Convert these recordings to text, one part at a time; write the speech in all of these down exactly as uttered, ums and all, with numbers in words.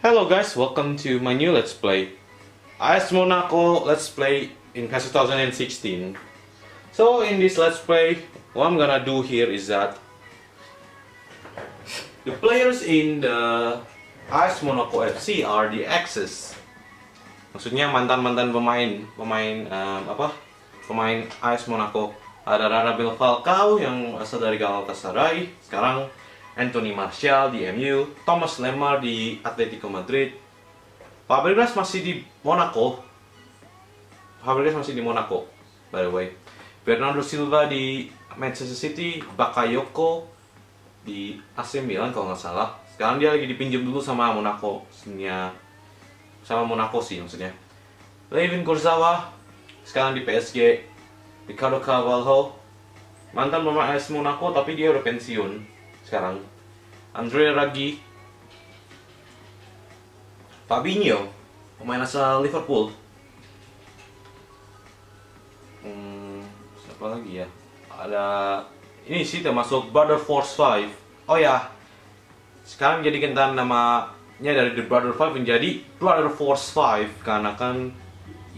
Hello guys, welcome to my new Let's Play A S Monaco Let's Play in twenty sixteen. So in this Let's Play, what I'm gonna do here is that the players in the A S Monaco F C are the exes. Maksudnya mantan-mantan pemain pemain um, apa? Pemain A S Monaco. Ada Radamel Falcao yang asal dari Galatasaray, sekarang Anthony Martial di M U, Thomas Lemar di Atletico Madrid, Fabregas masih di Monaco, Fabregas masih di Monaco, by the way, Bernardo Silva di Manchester City, Bakayoko di A C Milan kalau nggak salah. Sekarang dia lagi dipinjam dulu sama Monaco, seninya sama Monaco sih maksudnya. Layvin Kurzawa sekarang di P S G, Ricardo Carvalho mantan pemain A S Monaco tapi dia udah pensiun. Sekarang Andre Raggi, Fabinho pemain asal Liverpool, hmm, siapa lagi ya, ada ini sih termasuk Brother Force Five. Oh ya, sekarang jadi gantian namanya dari The Brother Five menjadi Brother Force Five karena kan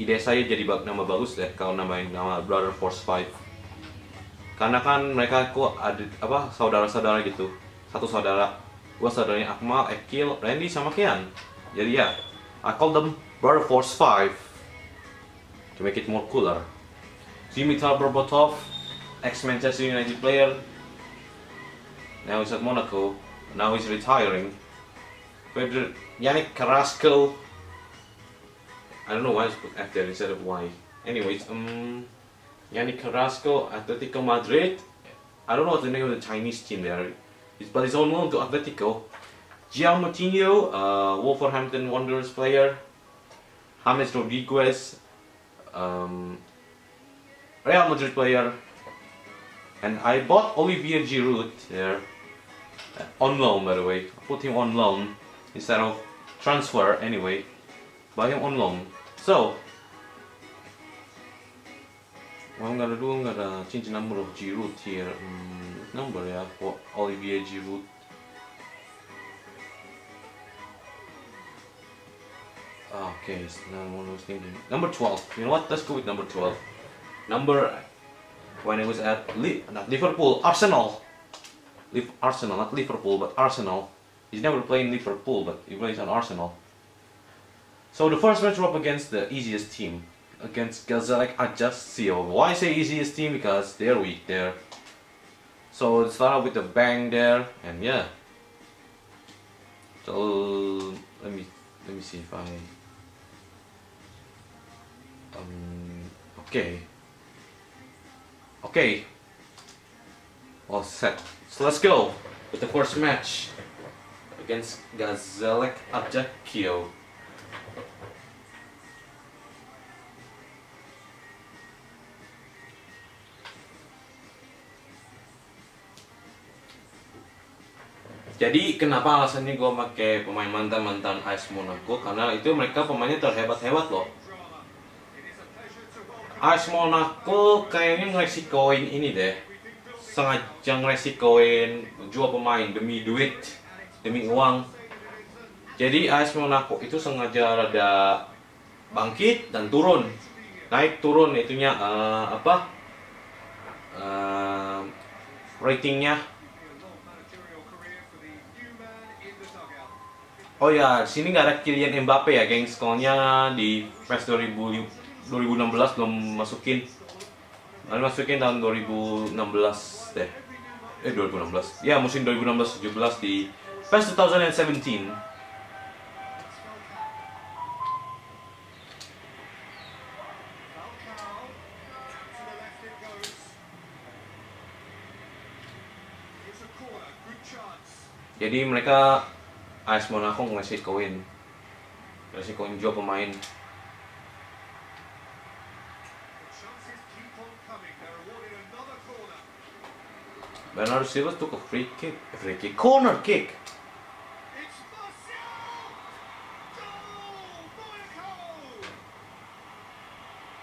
ide saya jadi nama bagus deh kalau namain nama Brother Force Five. Karena kan mereka kok ada apa saudara-saudara gitu, satu saudara, gua saudaranya Akmal, Ekil, Randy sama Kian. Jadi ya, I call them Brother Force Five to make it more cooler. Dimitar Berbatov, ex-Manchester United player, now he's at Monaco, now he's retiring. Yannick Carrasco, I don't know why I put F there instead of Y. Anyways, um. Yannick Carrasco, Atletico Madrid. I don't know what the name of the Chinese team there is, but he's on loan to Atletico. Gianmartino, uh, Wolverhampton Wanderers player. James Rodriguez, um, Real Madrid player. And I bought Olivier Giroud there, uh, on loan by the way. I put him on loan instead of transfer anyway. Buy him on loan. So. Well, I'm gonna do, I'm gonna change the number of Giroud here. Mm, number, yeah, for Olivier Giroud. Okay, so now what I was thinking. Number twelve. You know what? Let's go with number twelve. Number when it was at Li not Liverpool, Arsenal. Liv Arsenal, not Liverpool, but Arsenal. He's never played in Liverpool, but he plays on Arsenal. So the first match we're up against the easiest team. Against Gazelec Ajaccio. Why I say easiest team? Because they're weak there. So start out with a bang there, and yeah. So let me let me see if I. Um. Okay. Okay. All set. So let's go with the first match against Gazelec Ajaccio. Jadi kenapa alasannya gue pakai pemain mantan-mantan A S Monaco? Karena itu mereka pemainnya terhebat-hebat loh. A S Monaco kayaknya ngeresikoin ini deh, sengaja ngeresikoin jual pemain demi duit, demi uang. Jadi A S Monaco itu sengaja rada bangkit dan turun, naik turun itunya uh, apa uh, ratingnya. Oh ya, sini nggak ada Kylian Mbappe ya, gengs. Skornya di P E S dua ribu enam belas belum masukin. Baru masukin tahun dua ribu enam belas deh. Eh dua ribu enam belas. Ya, musim dua ribu enam belas tujuh belas di P E S dua ribu tujuh belas. Jadi mereka A S Monaco ngasih koin, ngasih koin jual pemain. Bernardo Silva took a free kick, a free kick, corner kick.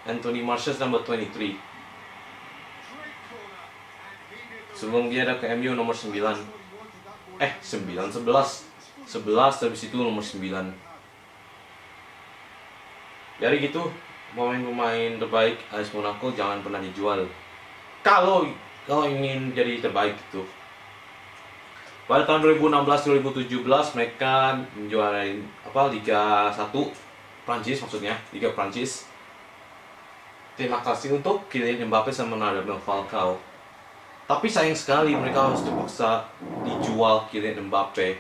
Anthony Martial's number twenty-three. Sebelum dia ada ke M U nomor sembilan. Eh sembilan sebelas. sebelas, habis itu nomor sembilan. Dari gitu, pemain-pemain terbaik A S Monaco jangan pernah dijual kalau kalau ingin jadi terbaik itu. Pada tahun dua ribu enam belas dua ribu tujuh belas mereka menjuarai apa Liga satu Prancis, maksudnya Liga Prancis. Terima kasih untuk Kylian Mbappe sama Radamel Falcao. Tapi sayang sekali mereka harus terpaksa dijual Kylian Mbappe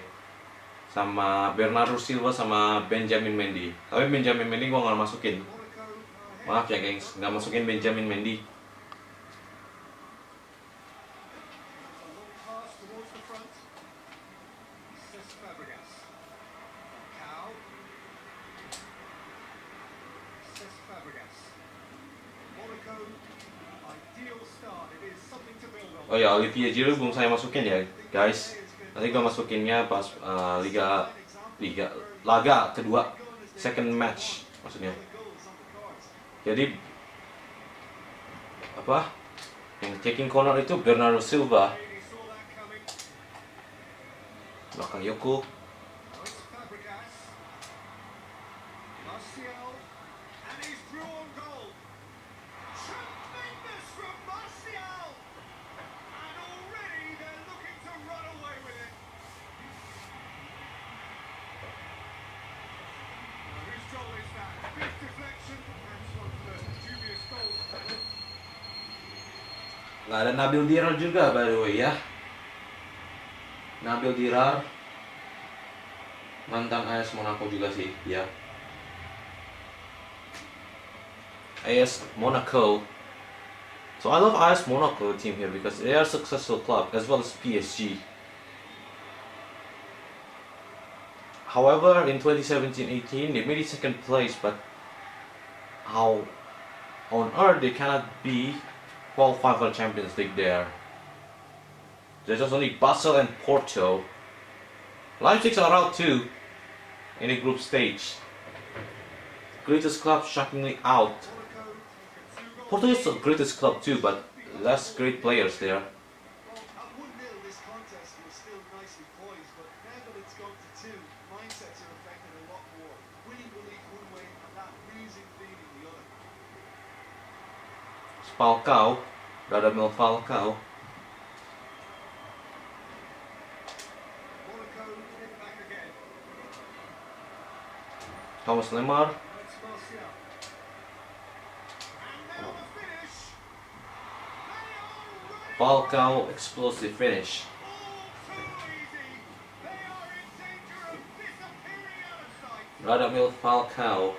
sama Bernardo Silva sama Benjamin Mendy. Tapi Benjamin Mendy gua nggak masukin. Maaf ya gengs, nggak masukin Benjamin Mendy. Oh ya, Olivier Giroud belum saya masukin ya guys. Nanti gue masukinnya pas uh, liga liga laga kedua, second match maksudnya. Jadi apa yang taking corner itu Bernardo Silva, Bakayoko, nggak ada Nabil Dirar juga by the way ya. Nabil Dirar mantan A S Monaco juga sih ya. A S Monaco. So I love A S Monaco team here because they are a successful club as well as P S G. However, in twenty seventeen eighteen they made it second place, but how on earth they cannot be qualified for the Champions League there. There's just only Basel and Porto. Leipzig are out too in the group stage. Greatest club shockingly out. Porto is the greatest club too, but less great players there. Falcao, Radamel Falcao. Thomas Lemar. Falcao, explosive finish. Radamel Falcao.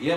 Iya,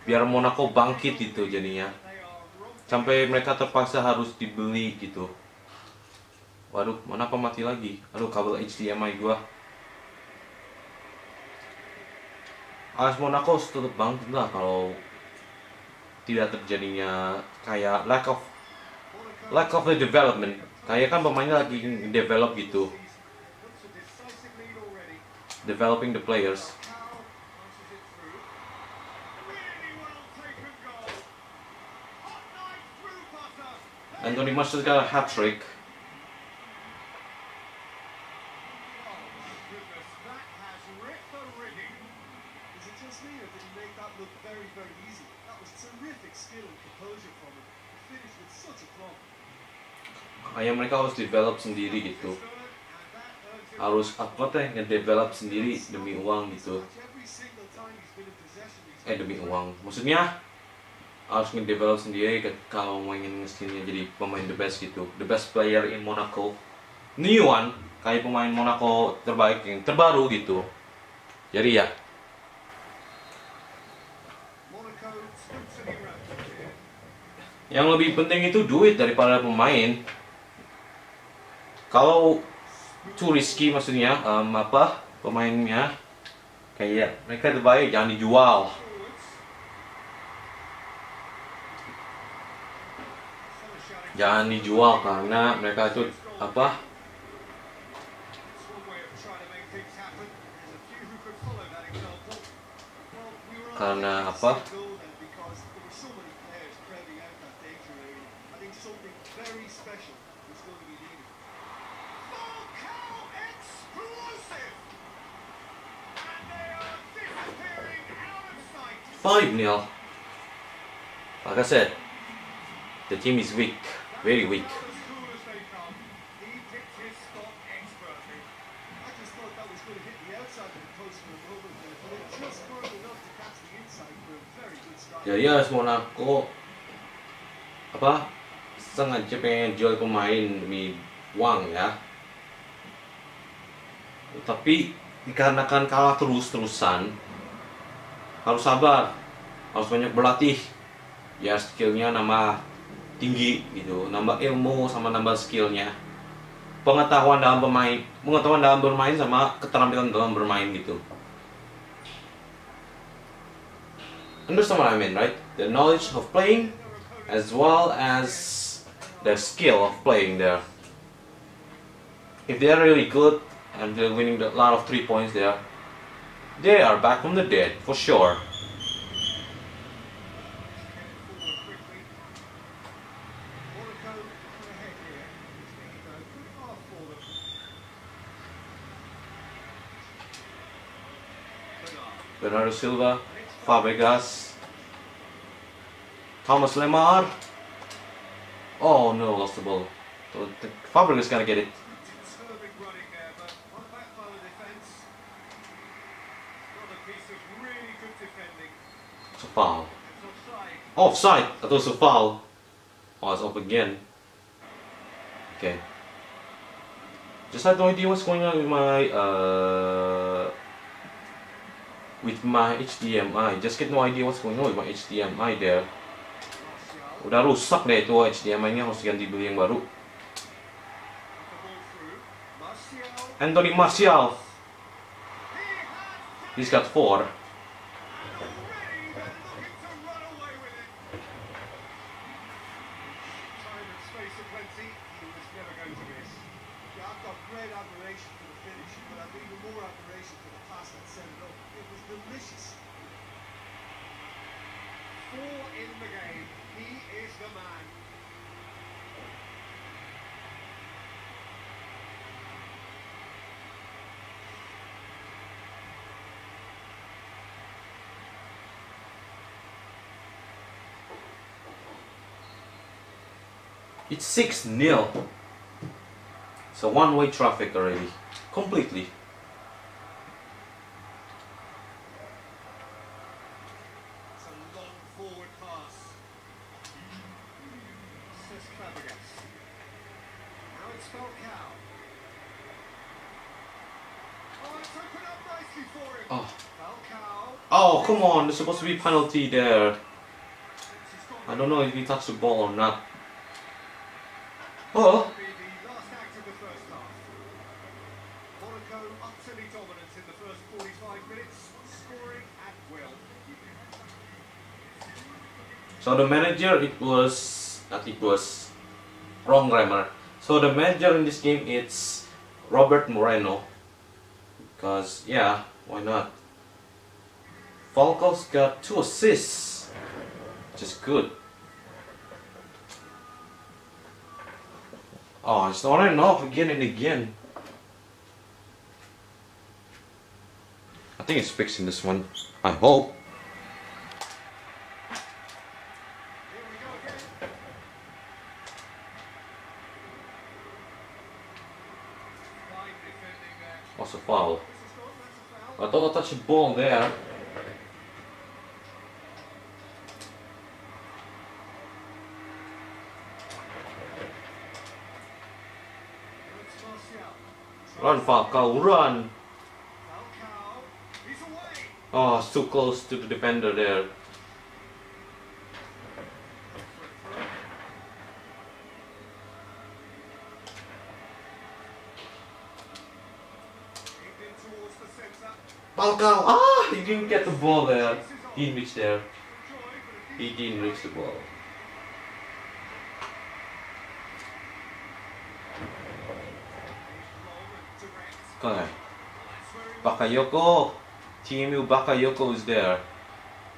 Biar Monaco bangkit gitu jadinya. Sampai mereka terpaksa harus dibeli gitu. Waduh, kenapa mati lagi? Aduh, kabel H D M I gua. A S Monaco tetap bangkit lah kalau tidak terjadinya kayak lack of lack of the development. Kayak kan pemainnya lagi develop gitu. Developing the players. Anthony Martial got a hat-trick. Ayah mereka harus develop sendiri gitu. Harus apa teh ngedevelop sendiri demi uang gitu. Eh demi uang, maksudnya harus ngedevelop sendiri kalau mau ingin nge-skinnya jadi pemain the best gitu, the best player in Monaco, new one. kayak pemain Monaco terbaik yang terbaru gitu. Jadi ya. Yang lebih penting itu duit daripada pemain. Kalau too risky maksudnya um, apa pemainnya kayak mereka terbaik jangan dijual. Jangan dijual karena mereka itu apa karena apa five nil. Like I said, the team is weak, very weak. Jadi A S Monaco apa sengaja pengen jual pemain demi uang ya, tapi dikarenakan kalah terus-terusan harus sabar, harus banyak berlatih ya, skillnya nambah tinggi gitu, nambah ilmu sama nambah skillnya, pengetahuan dalam bermain, pengetahuan dalam bermain sama keterampilan dalam bermain gitu. Understand what I mean, right? The knowledge of playing as well as the skill of playing there. If they are really good and they're winning a lot of three points there, they are back from the dead, for sure. Bernardo Silva, Fabregas, Thomas Lemar. Oh no, lost the ball. Fabregas is gonna get it. It's a foul. Offside! I thought it was a foul. Oh, it's up again. Okay. Just had no idea what's going on with my uh with my H D M I. Just get no idea what's going on with my H D M I there. Udah rusak deh itu H D M I-nya, harus ganti beli yang baru. Anthony Martial. He's got four. It's six nil. So one-way traffic already. Completely. It's a long forward pass. Says Fabregas. Now it's Falcao. Oh, it's opened up nicely for him. Oh. Falcao. Oh, come on. There's supposed to be a penalty there. I don't know if he touched the ball or not. Oh! Monaco utterly dominant in the first forty-five minutes, scoring at will. So the manager, it was not it was wrong grammar. So the manager in this game, it's Robert Moreno. Because yeah, why not? Falcao's got two assists, which is good. Oh, it's on and off again and again. I think it's fixing this one. I hope. What's a foul? I thought I touched the ball there. Run, Falcao, run! Oh, it's too close to the defender there. Falcao, ah! He didn't get the ball there. He didn't reach there. He didn't reach the ball. Okay. Bakayoko! T M U Bakayoko is there.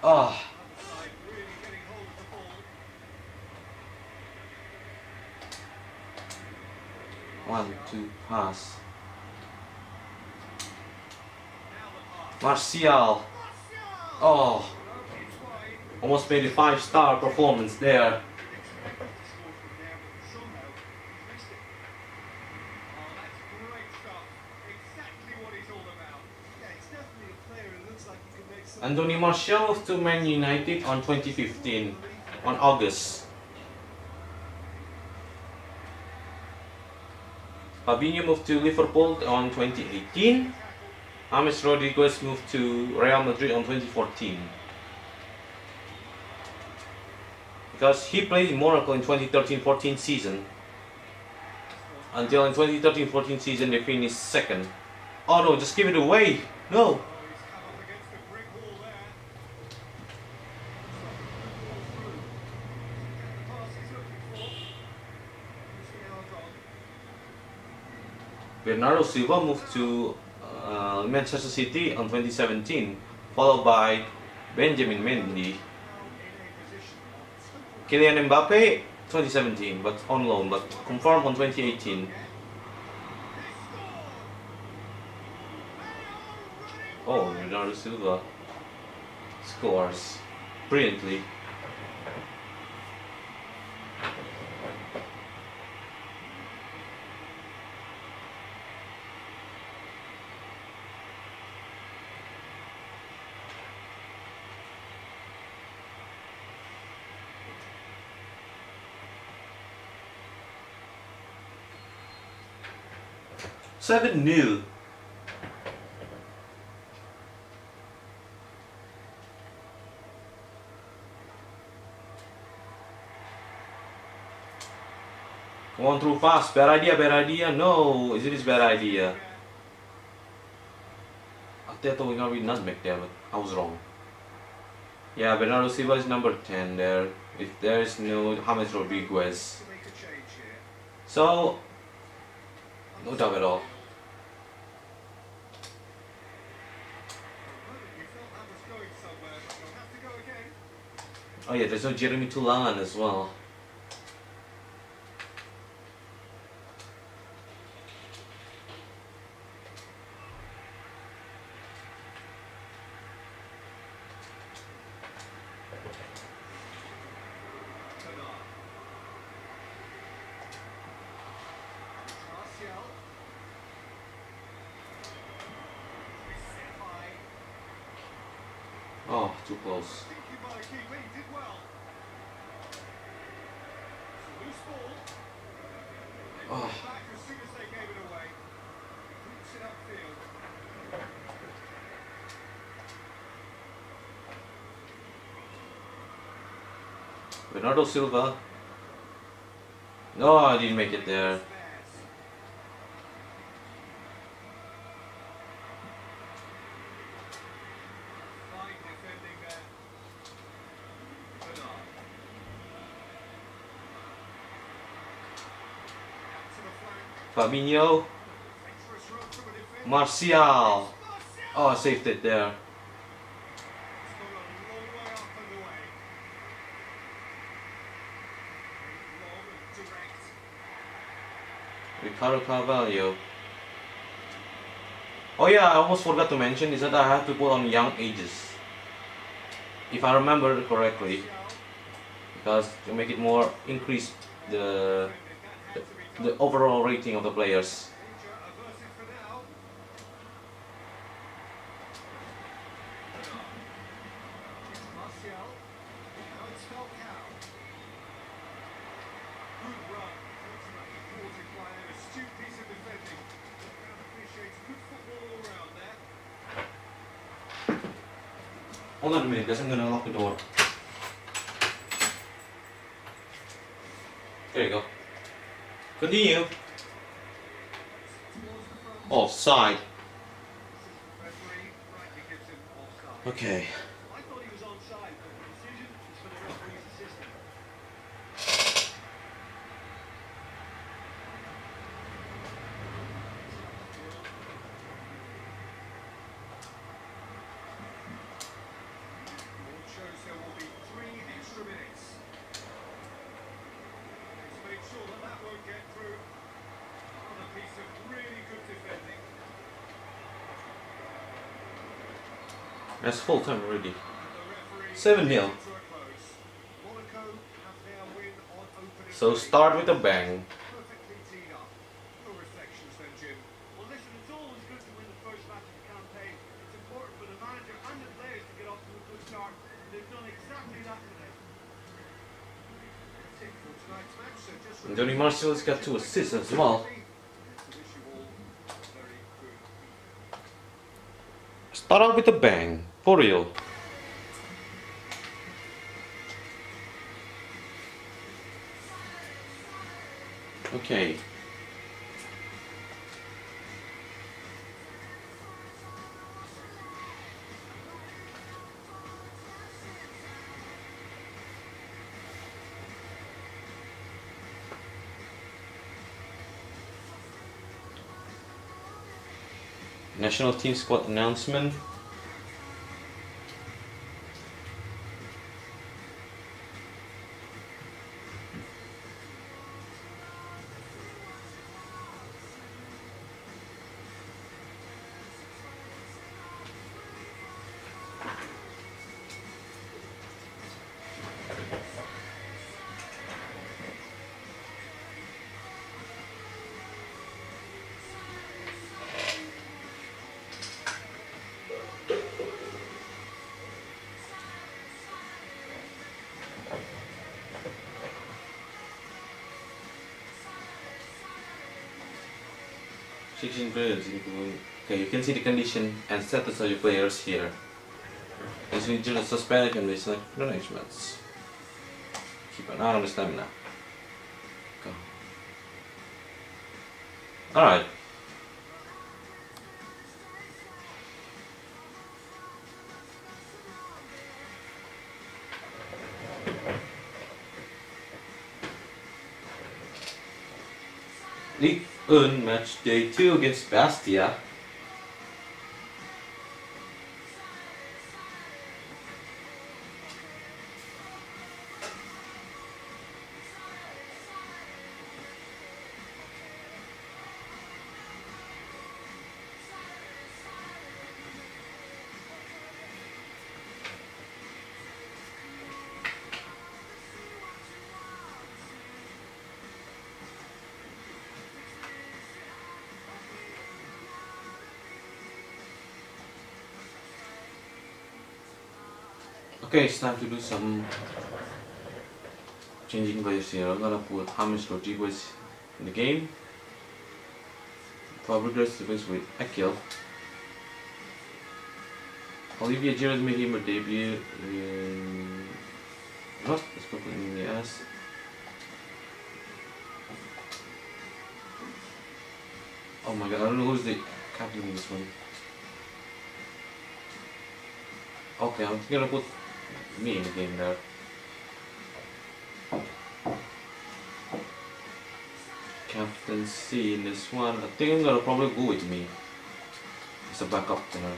Ah! One, two, pass. Martial! Oh! Almost made a five-star performance there. Anthony Martial to Man United on twenty fifteen, on August. Fabinho moved to Liverpool on twenty eighteen. James Rodriguez moved to Real Madrid on twenty fourteen. Because he played in Monaco in twenty thirteen fourteen season. Until in twenty thirteen fourteen season they finished second. Oh no, just give it away! No! Bernardo Silva moved to uh, Manchester City on twenty seventeen, followed by Benjamin Mendy. Kylian Mbappe, twenty seventeen, but on loan, but confirmed on twenty eighteen. Oh, Bernardo Silva scores brilliantly. seven nil. One through pass. Bad idea, bad idea. No, is it his bad idea? I thought we got not back there, but I was wrong. Yeah, Bernardo Silva is number ten there. If there is no James Rodriguez. So, no doubt at all. Oh yeah, there's no Jeremy Tulan as well. Oh, too close. Oh. Bernardo Silva. No, I didn't make it there. Fabinho, Martial, oh I saved it there. Ricardo Carvalho. Oh yeah, I almost forgot to mention is that I have to put on young ages, if I remember correctly, because to make it more increase the the overall rating of the players. Hold on a minute, guys, I'm gonna lock the door. There you go. Continue. Offside. Okay. That's full time already. seven nil. So start with a bang. Anthony Martial has got two assists as well. Start out with a bang. For real. Okay. National team squad announcement. Okay, you can see the condition and status of your players here. As we just suspended condition, punishments. Keep an eye on the stamina. Go. Alright. League one match day two against Bastia. Okay, it's time to do some changing players here. I'm gonna put James Rodriguez in the game. Fabregas defense with Akil. Olivier Giroud made him a debut in... What? Let's go put him in the ass. Oh my god, I don't know who's the captain in this one. Okay, I'm gonna put me in the game there. Captain C in this one. I think I'm gonna probably go with me. It's a backup there.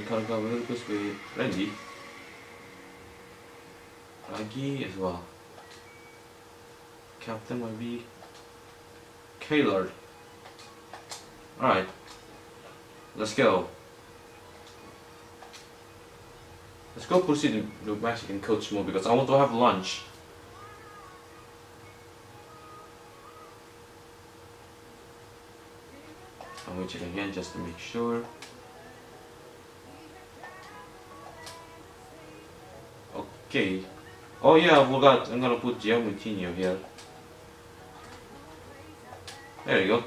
Ricardo Carvalho goes with Randy. Raggy as well. Captain might be Kaylor. Alright. Let's go. Let's go proceed the Mexican coach mode because I want to have lunch. I'm going to check again just to make sure. Okay. Oh yeah, I forgot. I'm gonna put Gianluca Moutinho here. There you go.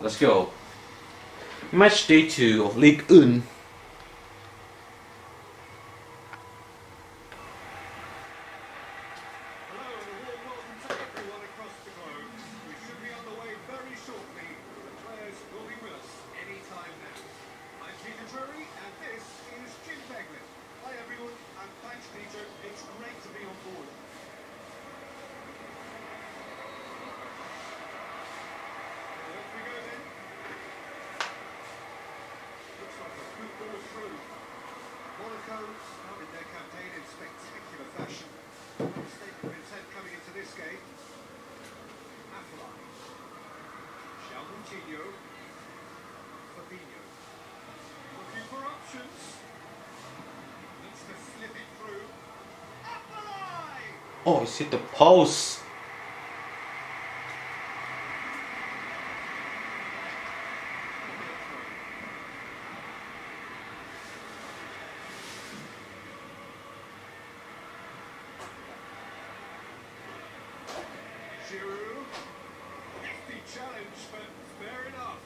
Let's go. Match day two of Ligue one. Oh, he's hit the post. Giroud, hefty challenge, but fair enough.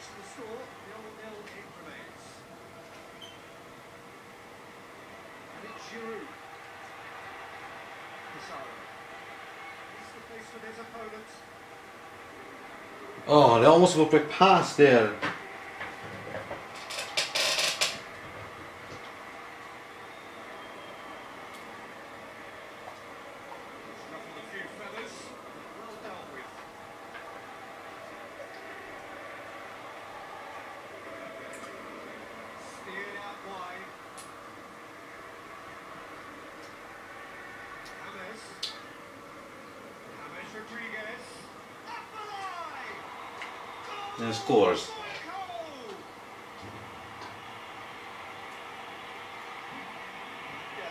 The score, nil nil it remains. And it's Giroud. Kurzawa. He's the face with his opponent. Oh, they almost were quick pass there. And scores. Yeah,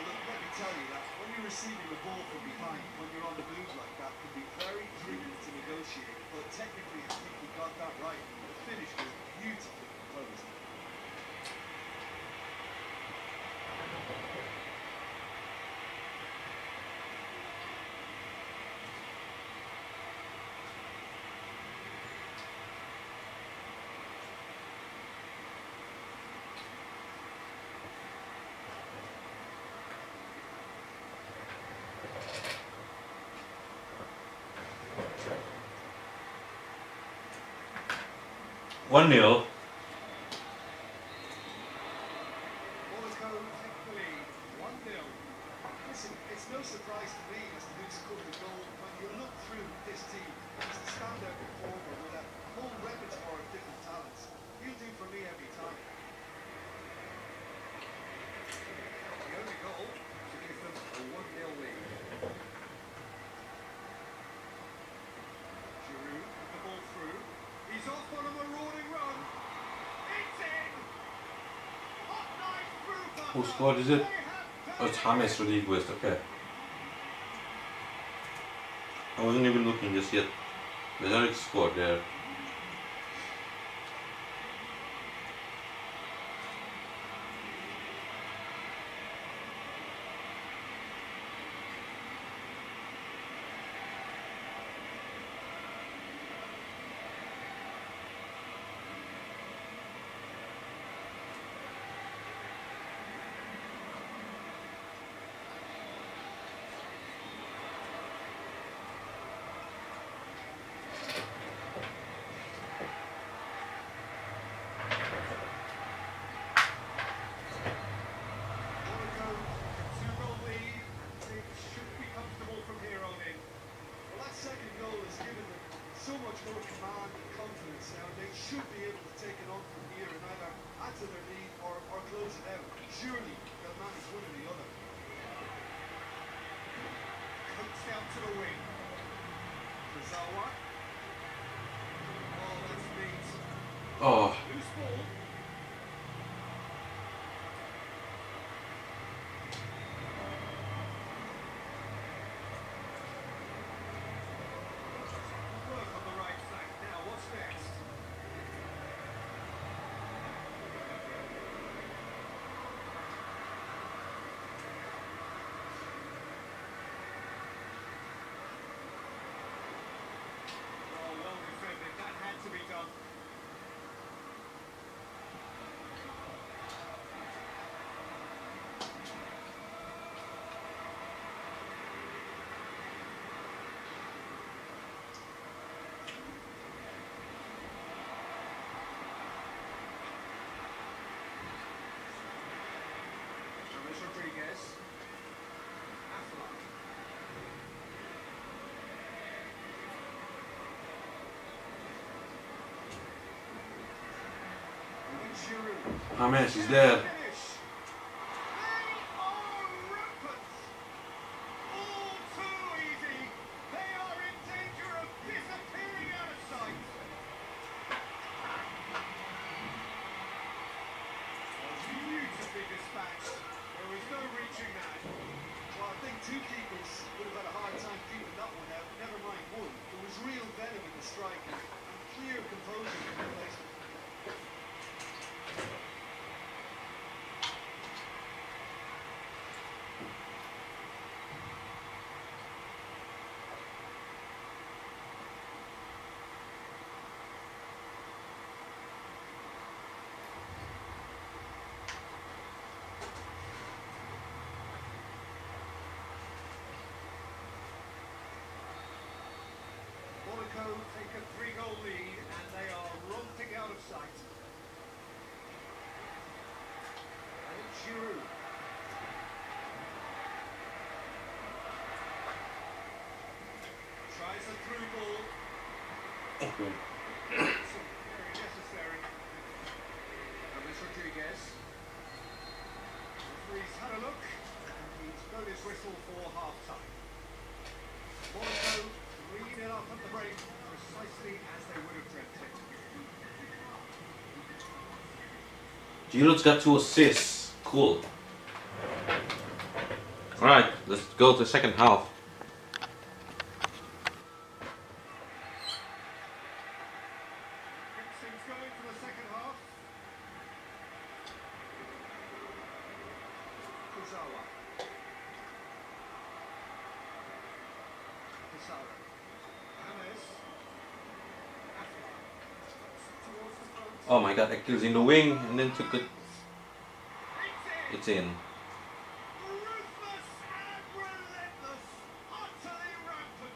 look, let me tell you that when you're receiving the ball from behind, when you're on the move like that, it can be very tricky to negotiate. But technically, I think you got that right. The finish was beautifully composed. One nil. Monaco take the lead. One nil. Listen, it's no surprise to me as to who scored the goal. When you look through this team, it's a standout performer with a whole repertoire of different talents. You do for me every time. The only goal to give them a one nil lead. Giroud with the ball through. He's off on a marauding run. It's in. Hot knife through. Whose squad is it? Oh, it's James Rodriguez. Okay. I wasn't even looking just yet. Gazelec's squad there. should be able to take it on from here and either add to their lead or, or close it out. Surely they'll manage one or the other. Comes down to the wing. Kurzawa. Oh, that's beat. Oh. Loose ball. Rodriguez. Affleck. Oh man, she's dead. Monaco take a three-goal lead and they are romping out of sight. And it's Giroud. Tries a through ball. Very necessary. And it's Rodriguez. He's had a look and he's blown his whistle for half-time. Monaco lead it up at the break, precisely as they would have dreaded. Giroud's got two assists. Cool. Alright, let's go to the second half. Oh my god, Achilles in the wing and then took it. It's in. Ruthless and relentless, utterly rampant.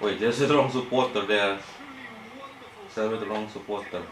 Wait, there's the wrong supporter there. Serve with the wrong supporter.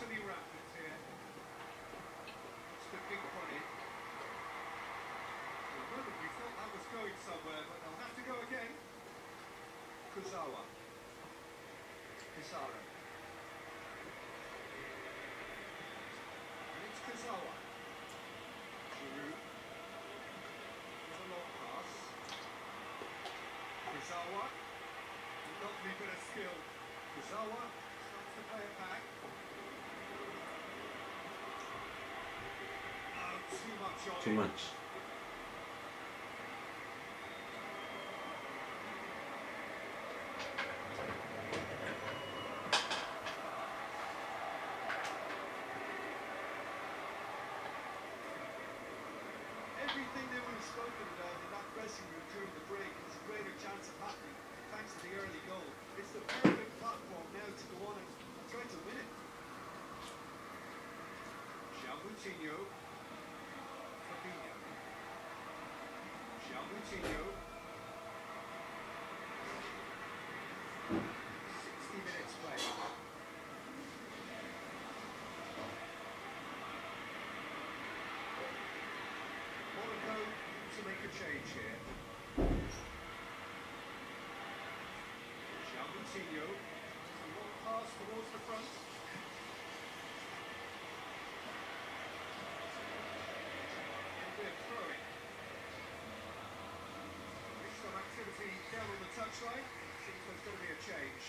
Totally rapid here. It's the big body. We thought that was going somewhere, but they'll have to go again. Kurzawa. Pissarro. And it's Kurzawa. Giroud. With a long pass. Kurzawa. Lovely bit of skill. Kurzawa starts to play it back. Too much. Everything they would have spoken about in that dressing room during the break has a greater chance of happening thanks to the early goal. It's the perfect platform now to go on and try to win it. Touchline, seems there's going to be a change.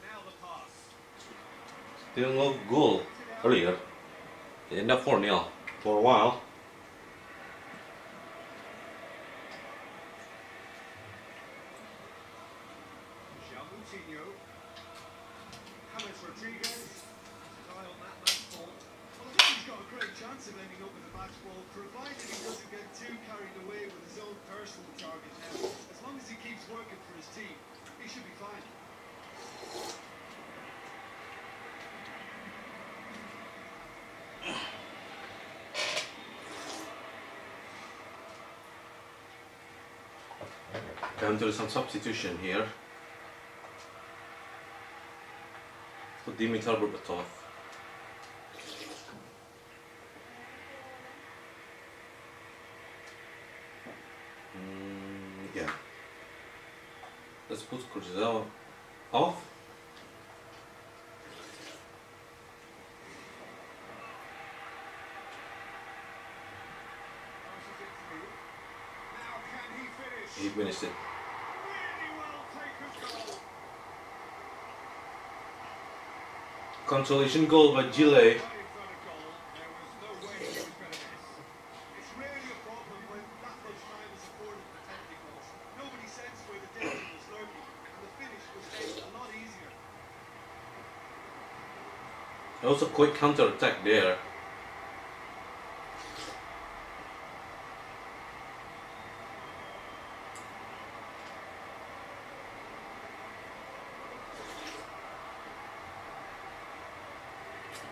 Now the pass. Still no goal earlier. They end up four nil for a while. Going to do some substitution here. Put Dimitar Berbatov. Mm, yeah. Let's put Kurzawa off. He finished it. Consolation goal by Gillet. Also quick counter attack there.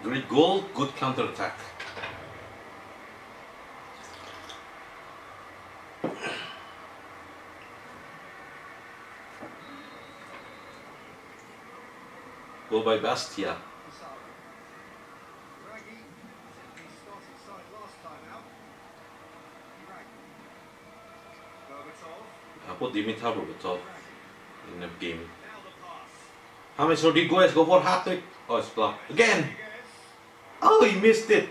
Great goal, good counter-attack. Goal by Bastia. I put Dimitar Berbatov in the game. James Rodriguez go for hat-trick. Oh, it's blocked again. Oh, he missed it.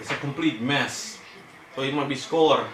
It's a complete mess. So he might be scored.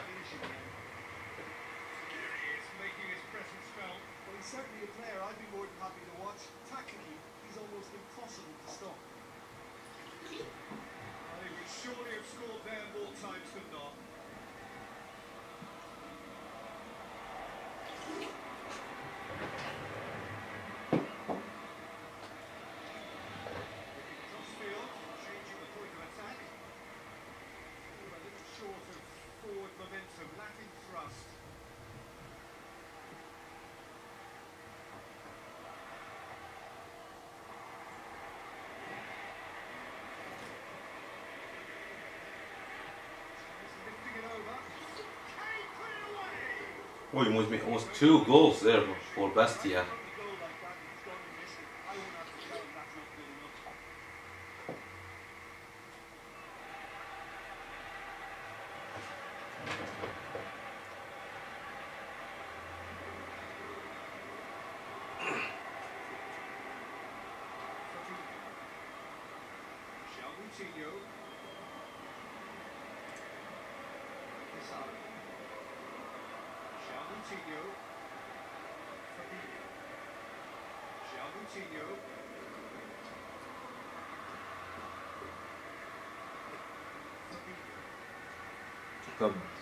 Oh, you must make almost two goals there for Bastia.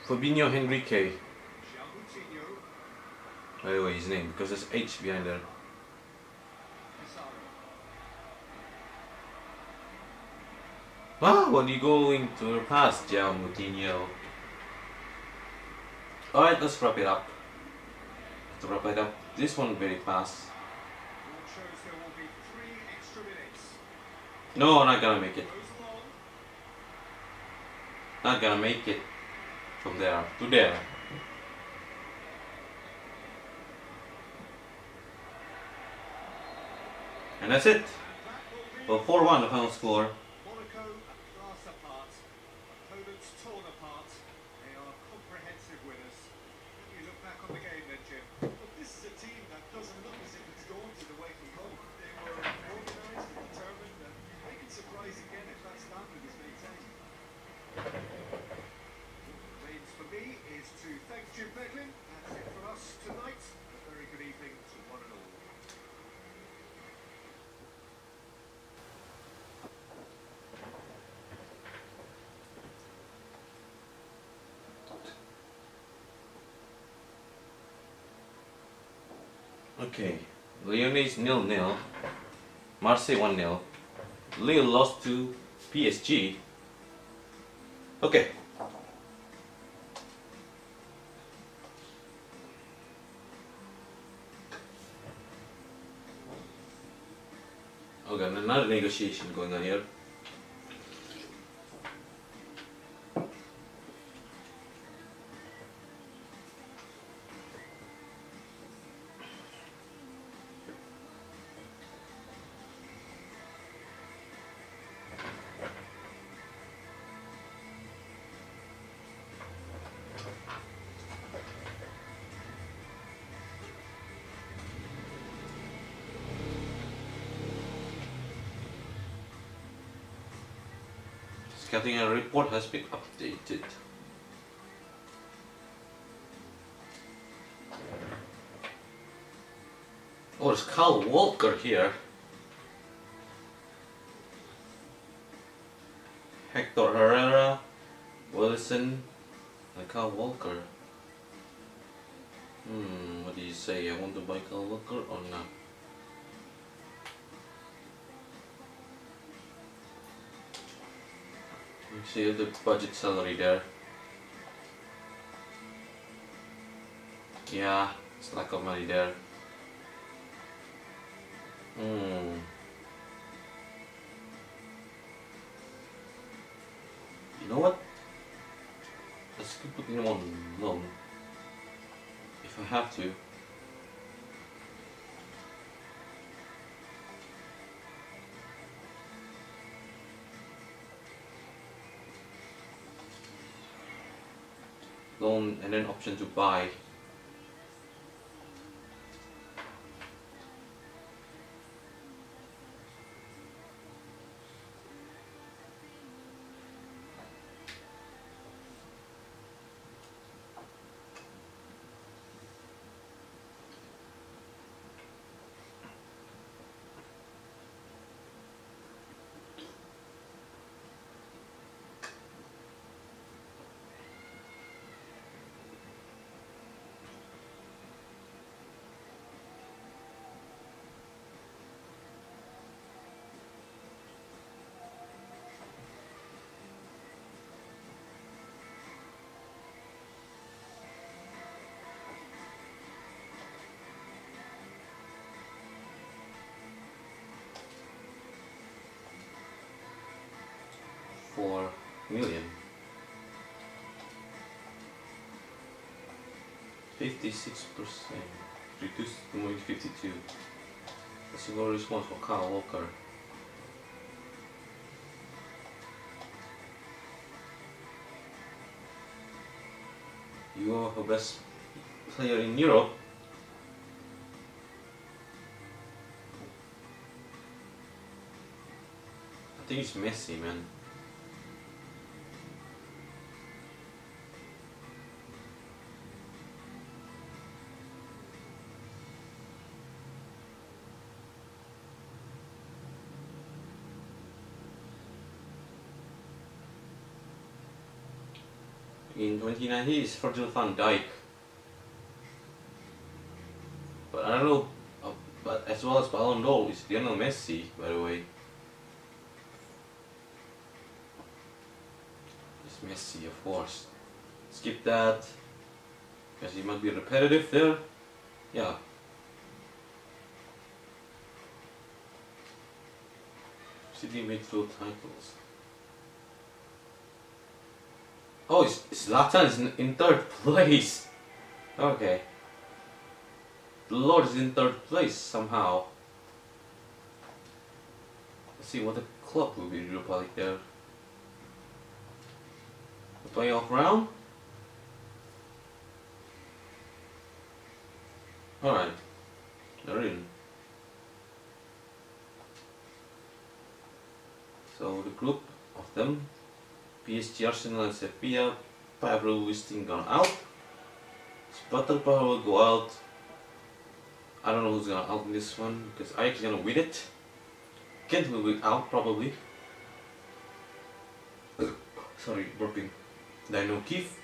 Fabinho Henrique. By the way, his name, because there's H behind there. Wow, what are you going to the past, Gian Moutinho? Alright, let's wrap it up. To wrap it up, this one very fast. No, not gonna make it. Not gonna make it from there to there. And that's it. Well, four one the final score. Monaco class apart, opponents torn apart. They are comprehensive winners. When you look back on the game then, Jim, but this is a team that doesn't look as if it's gone to the waking goal. They were organised and determined, and they can surprise again if that standard is maintained. What remains for me is to thank Jim Beglin. That's it for us tonight. A very good evening to one and all. Okay, Lyonnais nil nil, Marseille one nil, Lille lost to P S G. Okay. Okay, another negotiation going on here. Scouting report has been updated. Oh, there's Kyle Walker here. Hector Herrera, Wilson, and Kyle Walker. Hmm, what do you say? I want to buy Kyle Walker or not? See the budget salary there. Yeah, it's lack of money there. Hmm. You know what? Let's keep putting them on loan if I have to. Loan and then option to buy. four million. fifty-six percent. Reduced to only fifty-two. That's a good response for Kyle Walker. You are the best player in Europe. I think it's Messi, man. In twenty nineteen is Virgil van Dijk, but I don't know, uh, but as well as Ballon d'Or is Lionel Messi, by the way. It's Messi, of course. Skip that. Because he might be repetitive there. Yeah. City midfield titles. Oh, Zlatan is in third place. Okay. The Lord is in third place somehow. Let's see what the club will be in Europa League there. The playoff round. Alright. They're in. So the group of them. P S G, Arsenal and Sevilla. Pablo Wisting gone out. Sputter Power will go out. I don't know who's gonna out in this one because Ajax is gonna win it. Kent will be out probably. Sorry, burping. Dino Keefe.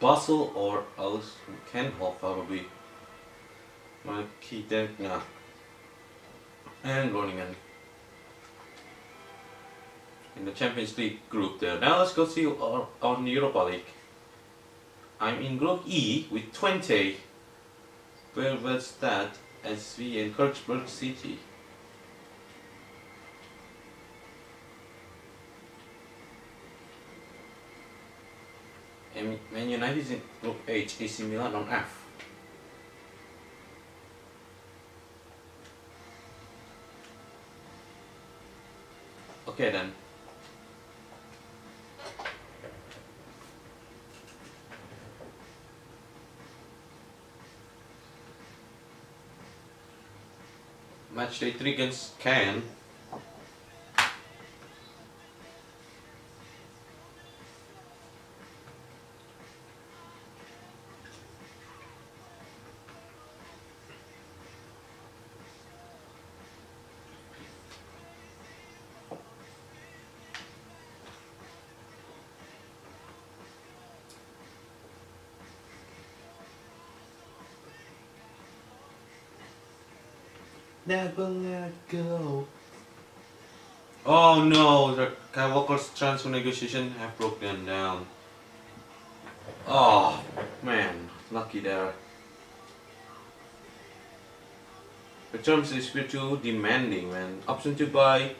Basel or Alex Kenhoff probably. My key tank, nah. And Groningen. In the Champions League group there. Now let's go see our, our Europa League. I'm in Group E with twenty. Bergstad, S V and Kirchberg City. And Man United is in Group H, A C Milan on F. Okay then. Match day three against Cannes. Never let go. Oh no, the Kyle Walker's transfer negotiation have broken down. Oh man, lucky there. The terms is pretty too demanding, man. Option to buy,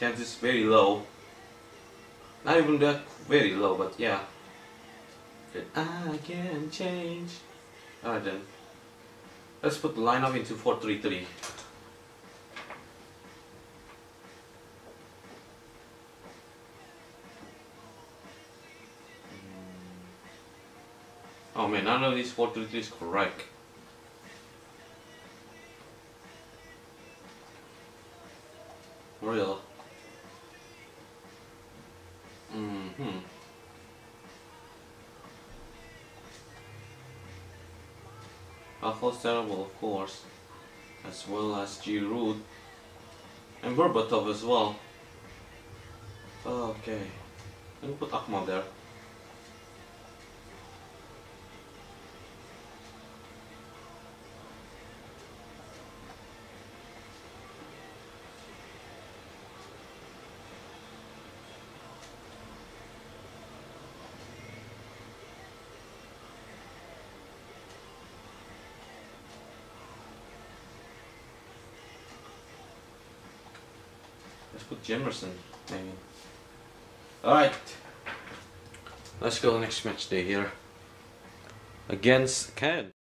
chances very low. Not even that very low, but yeah. That I can change. Alright then. Let's put the lineup into four three three. Oh man, none of these four three three is correct. Real. Mm-hmm. Falcao terrible, of course, as well as Giroud and Berbatov as well. Okay, let me put Akmal there. Put Jemerson, maybe. Alright, let's go next match day here against Ken.